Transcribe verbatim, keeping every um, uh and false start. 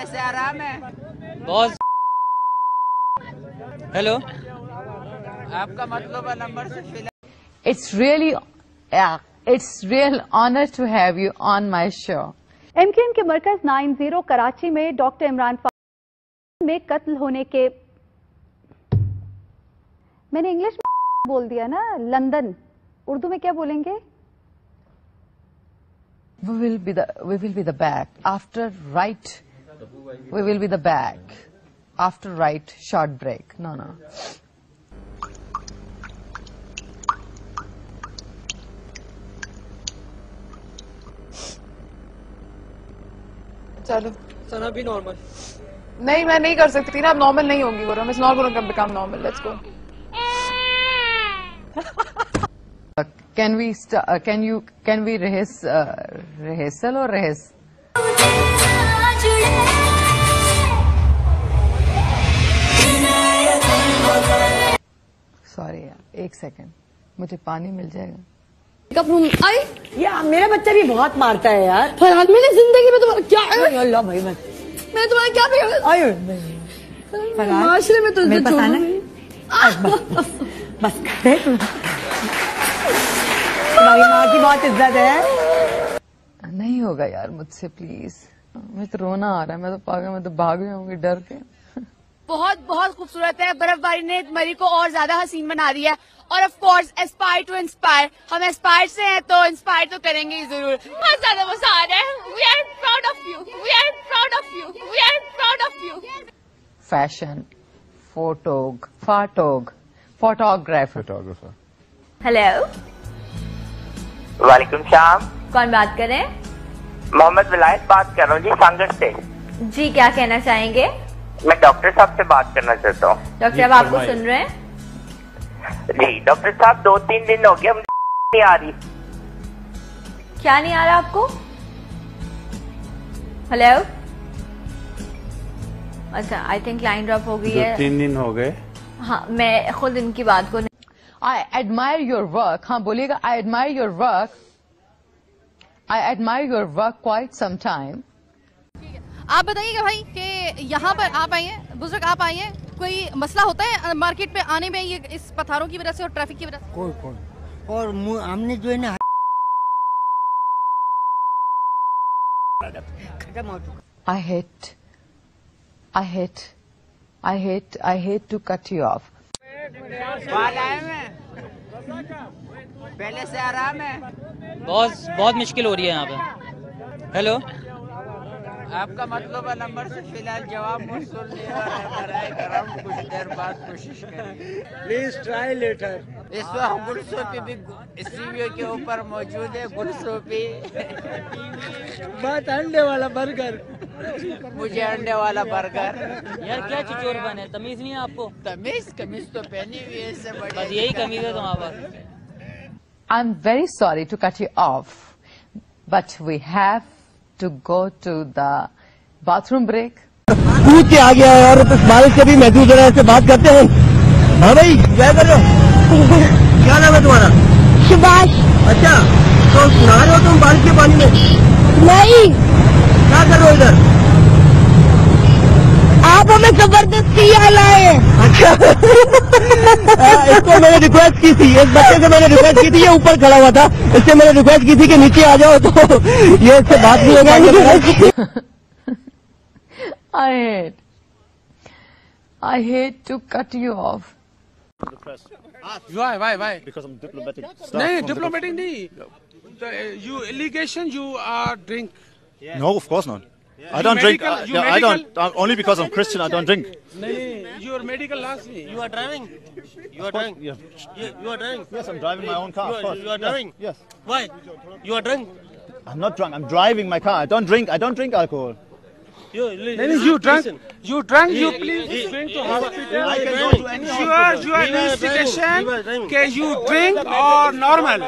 कैसे आराम है बॉस? हेलो, आपका मतलब नंबर से। It's really it's real honour to have you on my show. MKM के मरकज नाइन जीरो कराची में डॉक्टर इमरान फारूकी में कत्ल होने के, मैंने इंग्लिश में बोल दिया ना लंदन, उर्दू में क्या बोलेंगे? We will be the we will be the back after right. We will be the back after right. Short break. No, no. चलो, सना भी normal. नहीं, मैं नहीं कर सकती ना, अब normal नहीं होंगी वो, मैं normal होने का become normal. Let's go. Can we uh, can you can we rehearse uh, rehearsal or rehearse? Sorry यार, एक सेकंड मुझे पानी मिल जाएगा। मेकअप रूम आई यार, मेरा बच्चा भी बहुत मारता है यार। फरहाद मैंने जिंदगी में तुम्हारा क्या, अल्लाह भाई मत, मैंने तुम्हारा क्या बिगाड़ा? माशरे में तो पता नहीं, बस तुम्हारी माँ की बहुत इज्जत है। नहीं होगा यार मुझसे, प्लीज, मुझे तो रोना आ रहा है, मैं तो पागल, मैं तो भाग रही हूँ डर के। बहुत बहुत खूबसूरत है, बर्फबारी ने मरी को और ज्यादा हसीन बना दिया है, और of course Aspire to inspire, हम एस्पायर से हैं तो इंस्पायर तो करेंगे ही जरूर। बहुत ज्यादा मजा आ रहा है, we are proud of you, we are proud of you, we are proud of you. Fashion photog photog photographer photographer. Hello, वालेकुम शाम। कौन बात कर रहे हैं? मोहम्मद विलायत बात कर रहा हूँ जी, सांगड़ से। जी क्या कहना चाहेंगे? मैं डॉक्टर साहब से बात करना चाहता हूँ। डॉक्टर साहब आपको सुन रहे हैं जी। डॉक्टर साहब दो तीन दिन हो गया नहीं आ रही। क्या नहीं आ रहा आपको? हेलो, अच्छा आई थिंक लाइन ड्रॉप हो गई है। तीन दिन हो गए। हाँ मैं खुद इनकी बात को, I admire your work. हाँ बोलिएगा, I admire your work. I admire your work quite some time. आप बताइएगा भाई कि यहाँ पर आप आए हैं, बुजुर्ग आप आए हैं, कोई मसला होता है मार्केट पे आने में, ये इस पत्थरों की वजह से और ट्रैफिक की वजह से? कोई कोई और हमने जो है ना खत्म हो चुका। I hate, I hate, I hate, I hate to cut you off. पहले से आराम है बॉस? बहुत मुश्किल हो रही है यहाँ पे। हेलो, आपका मतलब नंबर से फिलहाल जवाब मौसूल नहीं हो रहा है, कराम कुछ देर बाद कोशिश करें। Please try later. इस वक्त गुलसोपी भी स्टीवियो के ऊपर मौजूद है। गुलसोपी बात अंडे वाला बर्गर, मुझे अंडे वाला बर्गर। यार क्या चिचोर बने, तमीज नहीं है आपको? तमीज कमीज तो पहनी हुई है, इससे बड़ी बस यही कमीज है तुम्हारे पास। I am very sorry to cut you off but we have to go to the bathroom break. दूध के आ गया है और बारिश से भी महसूस हो रहा है, इससे बात करते हैं। हाँ भाई क्या कर रहे हो? क्या नाम है तुम्हारा? सुभाष। अच्छा तो नहा रहे हो तुम बारिश के पानी में? नहीं। क्या कर रहे हो इधर? आप हमें जबरदस्ती यहाँ लाए। अच्छा इसको मैंने रिक्वेस्ट की थी, एक बच्चे से मैंने रिक्वेस्ट की थी, ये ऊपर खड़ा हुआ था, इससे मैंने रिक्वेस्ट की थी कि नीचे आ जाओ, तो ये इससे बात नहीं होगा। I hate, I hate to cut you off. नहीं डिप्लोमेटिक नहीं, you allegation you are drink. No of course not. Yeah. I don't medical, drink. Uh, yeah, I don't. Uh, only because I'm Christian, I don't drink. No, you are medical last week. You are driving. You are driving. Yeah. You, you are driving. Yes, I'm driving my own car. You are, you are driving. Yes. yes. Why? You are drunk. I'm not drunk. I'm driving my car. I don't drink. I don't drink alcohol. You, listen, you, you drunk. You drunk. You please drink to hospital. I can go to any hospital. You are you are investigation. Can you drink or normal?